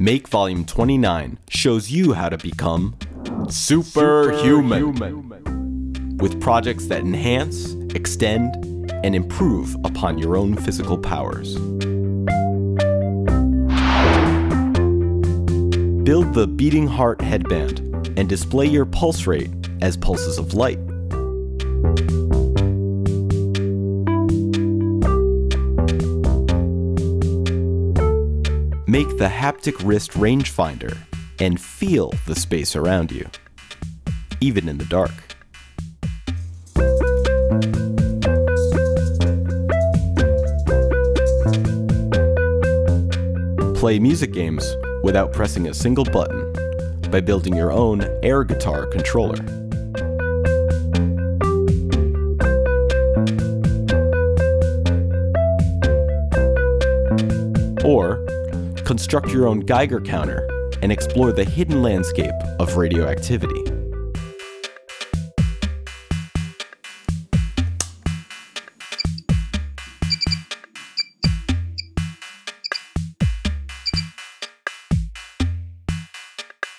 Make Volume 29 shows you how to become superhuman with projects that enhance, extend, and improve upon your own physical powers. Build the Beating Heart Headband and display your pulse rate as pulses of light. Make the haptic wrist rangefinder and feel the space around you, even in the dark. Play music games without pressing a single button by building your own air guitar controller. Or construct your own Geiger counter and explore the hidden landscape of radioactivity.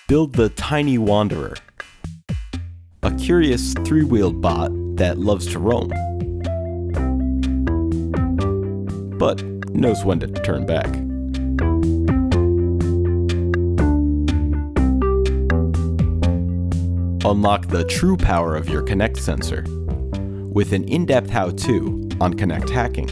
Build the Tiny Wanderer, a curious three-wheeled bot that loves to roam, but knows when to turn back. Unlock the true power of your Kinect sensor with an in-depth how-to on Kinect hacking.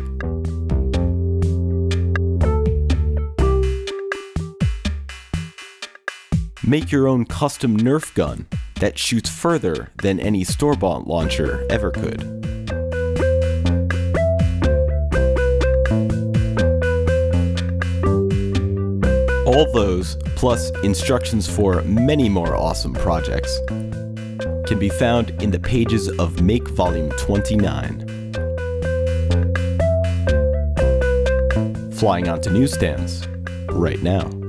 Make your own custom Nerf gun that shoots further than any store-bought launcher ever could. All those, plus instructions for many more awesome projects, can be found in the pages of Make Volume 29. Flying onto newsstands right now.